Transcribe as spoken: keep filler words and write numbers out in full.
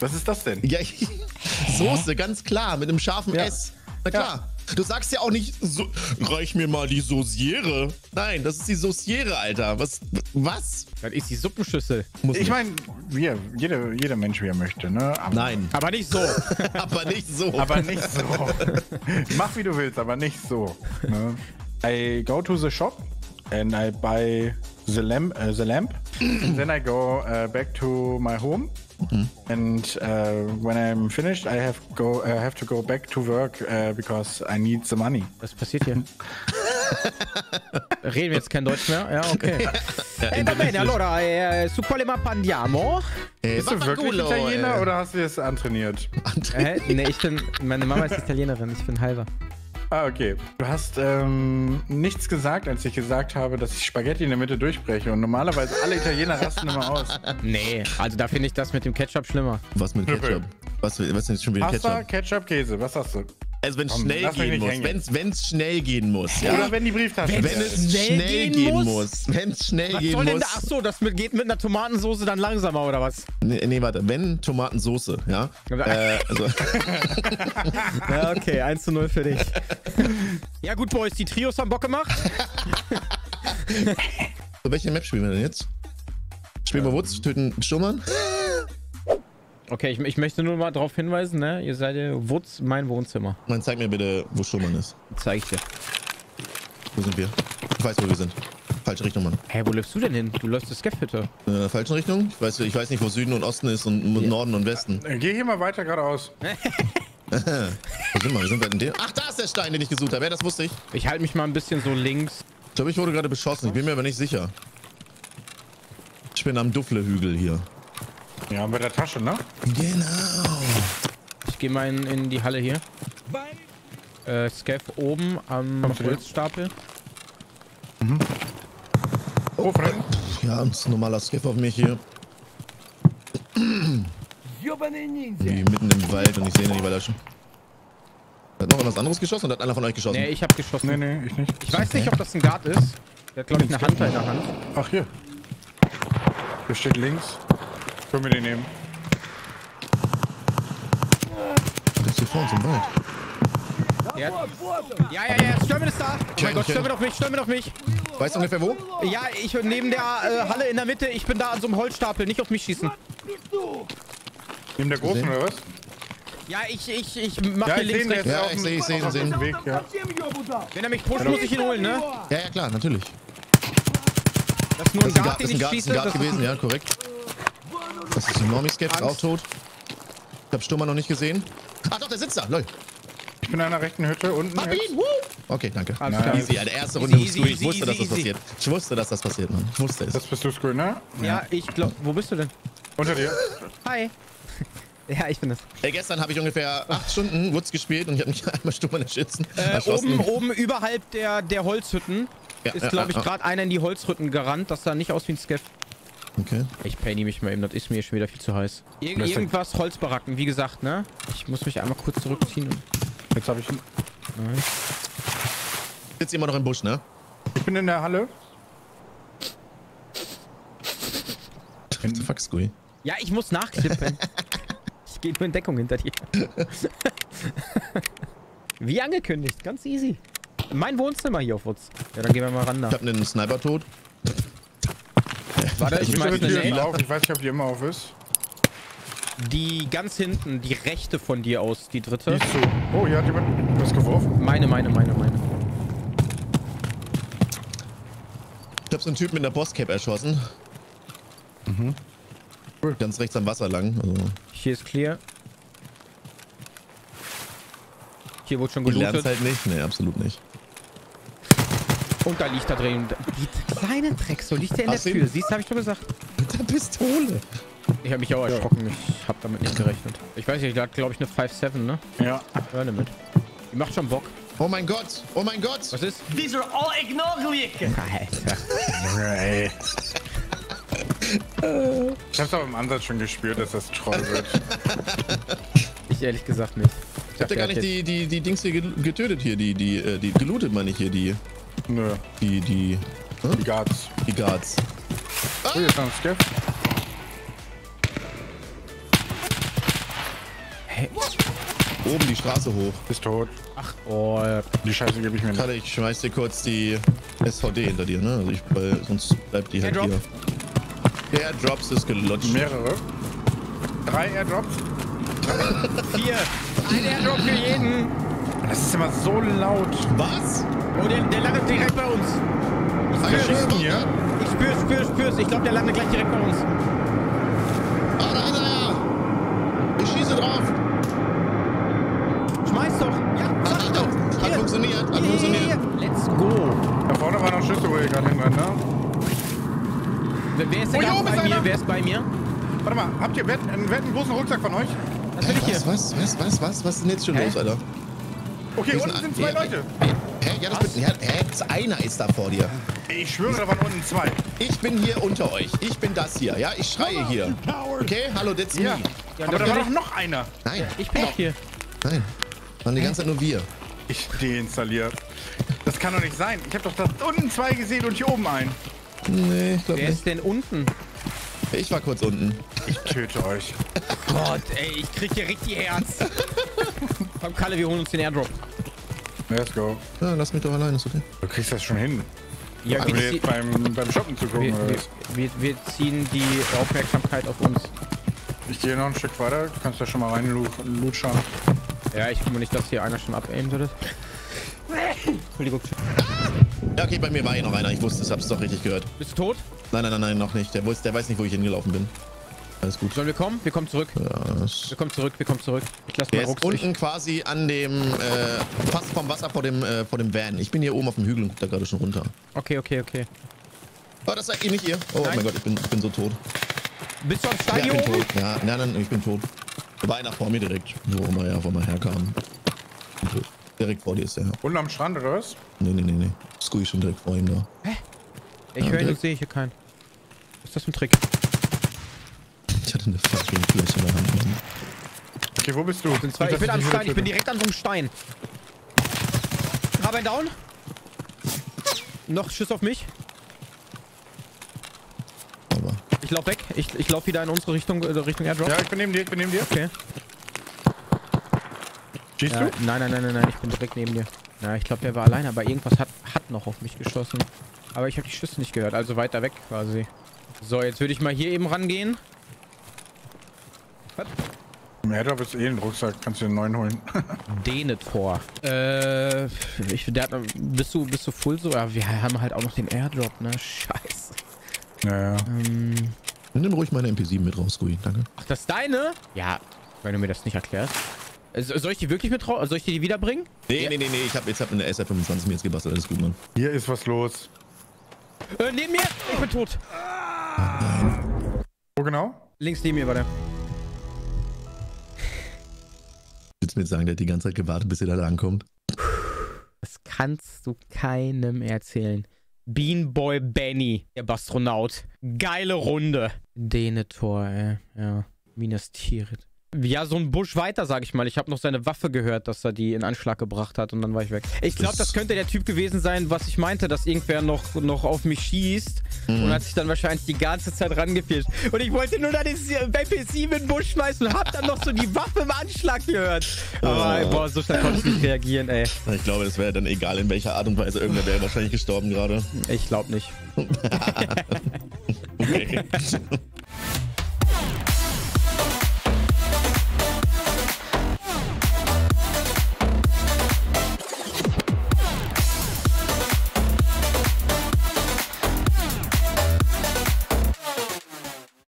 Was ist das denn? Ja, Soße, ganz klar, mit einem scharfen ja. S. Na klar. Ja. Du sagst ja auch nicht, so, reich mir mal die Sauciere. Nein, das ist die Sauciere, Alter. Was? Was? Das ist die Suppenschüssel. Muss ich meine, wir, jeder, jeder Mensch, wie er möchte, ne? Aber nein. Aber nicht so. aber nicht so. aber nicht so. Mach wie du willst, aber nicht so. Ne? I go to the shop and I buy the lamp. Uh, the lamp. And then I go uh, back to my home. Mm-hmm. And uh, when I'm finished, I have go. I have to go back to work uh, because I need the money. Was passiert hier? Reden wir jetzt kein Deutsch mehr? Ja, okay. E va bene, allora, eh, su quale mappa andiamo? Eh, Bist du wirklich Italiener eh. oder hast du es antrainiert? Antrainiert? Äh, ne, ich bin. Meine Mama ist Italienerin, ich bin halber. Ah, okay. Du hast ähm, nichts gesagt, als ich gesagt habe, dass ich Spaghetti in der Mitte durchbreche. Und normalerweise alle Italiener rasten immer aus. Nee, also da finde ich das mit dem Ketchup schlimmer. Was mit Ketchup? Was, was ist jetzt schon wieder Ketchup? Pasta, Ketchup, Käse, was hast du? Also wenn es schnell gehen muss, wenn's, wenn's schnell gehen muss. Ja. Oder wenn die Brieftasche. Wenn, wenn es schnell, schnell gehen muss. muss. Wenn es schnell was gehen soll denn muss. Ach so, das geht mit einer Tomatensoße dann langsamer oder was? Nee, nee warte, wenn Tomatensoße, ja. äh, also. ja, okay, eins zu null für dich. Ja gut, Boys, die Trios haben Bock gemacht. So, welche Map spielen wir denn jetzt? Spielen wir ähm. Wutz, töten Shturman? Okay, ich, ich möchte nur mal darauf hinweisen, ne? Ihr seid ja Wutz, mein Wohnzimmer. Dann zeig mir bitte, wo Shturman ist. Zeig ich dir. Wo sind wir? Ich weiß, wo wir sind. Falsche Richtung, Mann. Hä, hey, wo läufst du denn hin? Du läufst zur Skeff-Hütte. Äh, falsche Richtung? Ich weiß, ich weiß nicht, wo Süden und Osten ist und ja. Norden und Westen. Geh hier mal weiter geradeaus. Wo sind wir? Wo sind wir denn der? Ach, da ist der Stein, den ich gesucht habe. Ja, das wusste ich. Ich halte mich mal ein bisschen so links. Ich glaube, ich wurde gerade beschossen. Ich bin mir aber nicht sicher. Ich bin am Duffle-Hügel hier. Ja, mit der Tasche, ne? Genau. Ich gehe mal in, in die Halle hier. Äh, Skeff oben am Holzstapel. Mhm. Oh, Frank. Ja, ein normaler Skeff auf mich hier. Wie mitten im Wald und ich sehe ihn nicht weiter schon. Hat noch irgendwas anderes geschossen oder hat einer von euch geschossen? Nee, ich hab geschossen. Nee, nee, ich nicht. Ich weiß okay. nicht, ob das ein Guard ist. Der hat, glaube ich, eine Hand in der Hand. Ach, hier. Der steht links. Können wir den nehmen? Der ist hier vor uns im Wald. Ja, ja, ja, ja. Stürmen ist da. Oh mein Gott, stürmen auf mich, stürmen auf mich. Weißt du ungefähr wo? Ja, ich neben der äh, Halle in der Mitte. Ich bin da an so einem Holzstapel. Nicht auf mich schießen. Neben der großen oder was? Ja, ich, ich, ich mach ja, hier ich links rechts. Ja, ich sehe, ich sehe, ich sehe den Weg, ja. Wenn er mich pusht, muss ich ihn holen, ne? Ja, ja, klar, natürlich. Das ist nur ein Guard, den ich schieße. Das ist ein Guard gewesen, ja, korrekt. Das ist ein Normie-Skeff, auch tot. Ich hab Shturman noch nicht gesehen. Ach doch, der sitzt da, lol. Ich bin in einer rechten Hütte, unten. Mach ihn, woo! Okay, danke. Nein. Easy, Alter, erste Runde mit Skuuii. Ich wusste, dass das passiert. Ich wusste, dass das passiert, Mann. Ich wusste es. Das bist du, Skuuii, ne? Ja, ich glaub... Wo bist du denn? Unter dir. Hi. Ja, ich bin das. Ey, gestern habe ich ungefähr acht Stunden Wutz gespielt und ich habe mich einmal Shturman erschießen. Äh, oben, oben überhalb der, der Holzhütten ja, ist, glaube ja, ich, ja, gerade ja. einer in die Holzhütten gerannt. Das sah nicht aus wie ein Skeff. Okay. Ich paini mich mal eben, das ist mir schon wieder viel zu heiß. Ir irgendwas Holzbaracken, wie gesagt, ne? Ich muss mich einmal kurz zurückziehen. Und jetzt habe ich ihn. Nein. Sitzt immer noch im Busch, ne? Ich bin in der Halle. What the fuck, Skuuii? Ja, ich muss nachklippen. Ich gehe nur in Deckung hinter dir. Wie angekündigt, ganz easy. Mein Wohnzimmer hier auf Wutz. Ja, dann gehen wir mal ran da. Ich hab einen Sniper tot. Warte, ich, ich, meine, ich weiß nicht, ob die immer auf ist. Die ganz hinten, die rechte von dir aus, die dritte. Die oh, hier hat jemand was geworfen. Meine, meine, meine, meine. Ich hab so einen Typen mit einer Bosscap erschossen. Mhm. Cool. Ganz rechts am Wasser lang. Also. Hier ist clear. Hier wurde schon gelootet. Du lernst halt nicht. Nee, absolut nicht. Und da liegt da drin. Die kleinen Dreck, so liegt der in der Tür. Siehst, habe ich doch gesagt. Mit der Pistole. Ich habe mich auch erschrocken. Ich habe damit nicht gerechnet. Ich weiß nicht, da hat, glaube ich, eine fünf sieben, ne? Ja. Hör damit. Die macht schon Bock. Oh mein Gott. Oh mein Gott. Was ist? These are all ignorant. Alter. Ich hab's aber im Ansatz schon gespürt, dass das Troll wird. Ich ehrlich gesagt nicht. Ich, ich hab ja gar nicht die, die, die Dings hier getötet hier. Die, die, die, die gelootet meine ich hier, die. Nö. Die, die. Hm? Die Guards. Die Guards. Ah! Oh, hier ist noch ein Skeff. Hä? Oben die Straße hoch. Bist tot. Ach, oh, die Scheiße gebe ich mir nicht. Kalle, ich schmeiß dir kurz die S V D hinter dir, ne? Also ich, weil sonst bleibt die halt Airdrop. Hier. Der Airdrops ist gelutscht. Mehrere. Drei Airdrops. Vier. Ein Airdrop für jeden. Das ist immer so laut. Was? Oh, der, der landet direkt bei uns. Ich spür's, ich spür's, ich spür's, spür's, spür's. Ich glaube, der landet gleich direkt bei uns. Ah, da ist er ja. Ich schieße drauf. Schmeiß doch. Ja, mach doch. Hat hier. Funktioniert, hat yeah. funktioniert. Let's go. Da vorne war noch Schütze gerade hinten dran, ne? Wer ist denn oh, bei mir? Wer ist bei mir? Warte mal, habt ihr Wett, einen, einen großen Rucksack von euch? Das will ich hier. Was, was, was, was, was ist denn jetzt schon Hä? los, Alter? Okay, unten sind zwei Leute. Hä? Ja, das bist du. Hä? Einer ist da vor dir. Ich schwöre, da waren unten zwei. Ich bin hier unter euch. Ich bin das hier. Ja, ich schreie hier. Okay, hallo, that's me. Ja, aber da war doch noch einer. Nein. Ich bin auch hier. Nein. Waren die ganze Zeit nur wir. Ich deinstalliere. Das kann doch nicht sein. Ich habe doch da unten zwei gesehen und hier oben einen. Nee, ich glaube nicht. Wer ist denn unten? Ich war kurz unten. Ich töte euch. Gott, ey, ich krieg hier richtig Herz. Komm, Kalle, wir holen uns den Airdrop. Let's go. Ja, lass mich doch alleine, ist okay. Du kriegst das schon hin. Ja, wir wir beim, beim Shoppen zu gucken, wir, oder wir, wir, wir ziehen die Aufmerksamkeit auf uns. Ich gehe noch ein Stück weiter. Du kannst da schon mal rein Loot schauen. Ja, ich glaube nicht, dass hier einer schon abaimt oder? Entschuldigung. Ja, okay, bei mir war hier noch einer. Ich wusste es, hab's doch richtig gehört. Bist du tot? Nein, nein, nein, nein, noch nicht. Der, der weiß nicht, wo ich hingelaufen bin. Alles gut. Sollen wir kommen? Wir kommen zurück. Ja, wir kommen zurück, wir kommen zurück. Ich lasse mal ruckzuck. Unten quasi an dem, äh, fast vom Wasser vor dem, äh, vor dem Van. Ich bin hier oben auf dem Hügel und guck da gerade schon runter. Okay, okay, okay. Oh, das seid ihr nicht ihr. Oh, oh mein Gott, ich bin, ich bin so tot. Bist du am Stein hier oben? Ja, nein, nein, ich bin tot. Da war einer vor mir direkt, wo immer er, wo immer herkam. Direkt vor dir ist der Herr. Unten am Strand, oder was? Nee, nee, nee, nee. Skuuii schon direkt vor ihm da. Hä? Ich ja, höre ihn und sehe ich hier keinen. Was ist das für ein Trick? Ich hatte eine fucking Fläche in der Hand. Okay, wo bist du? Ich bin, ich bin am Stein, ich bin direkt an so einem Stein. Hab einen down. Noch Schuss auf mich. Aber. Ich lauf weg. Ich, ich lauf wieder in unsere Richtung, äh, Richtung Airdrop. Ja, ich bin neben dir, ich bin neben dir. Okay. Schießt ja, du? Nein, nein, nein, nein, nein, ich bin direkt neben dir. Na, ich glaube, der war alleine, aber irgendwas hat, hat noch auf mich geschossen. Aber ich habe die Schüsse nicht gehört, also weiter weg quasi. So, jetzt würde ich mal hier eben rangehen. Was? Im Airdrop ist eh ein Rucksack, kannst du den neuen holen. Denethor. Äh, ich, der hat, bist du, bist du full so? Ja, wir haben halt auch noch den Airdrop, ne? Scheiße. Naja. Ähm, nimm ruhig meine M P sieben mit raus, Skuuii, danke. Ach, das ist deine? Ja, wenn du mir das nicht erklärst. Soll ich die wirklich mit raus? Soll ich die, die wiederbringen? Nee, ja. nee, nee, nee, ich hab jetzt hab eine S R fünfundzwanzig mir jetzt gebastelt, alles gut, Mann. Hier ist was los. Äh, neben mir! Ich bin tot. Nein. Wo genau? Links neben mir war der. Willst du mir sagen, der hat die ganze Zeit gewartet, bis ihr da ankommt? Das kannst du keinem erzählen. Beanboy Benny, der Bastronaut. Geile Runde. Denethor, ey. Ja. Minas Tirith. Ja, so ein Busch weiter, sag ich mal. Ich habe noch seine Waffe gehört, dass er die in Anschlag gebracht hat und dann war ich weg. Ich glaube, das könnte der Typ gewesen sein, was ich meinte, dass irgendwer noch, noch auf mich schießt mhm. und hat sich dann wahrscheinlich die ganze Zeit rangefischt. Und ich wollte nur da den B P sieben in den Busch schmeißen und hab dann noch so die Waffe im Anschlag gehört. Aber oh. boah, so schnell konnte ich nicht reagieren, ey. Ich glaube, das wäre dann egal, in welcher Art und Weise. Irgendwer wäre wahrscheinlich gestorben gerade. Ich glaube nicht. Okay.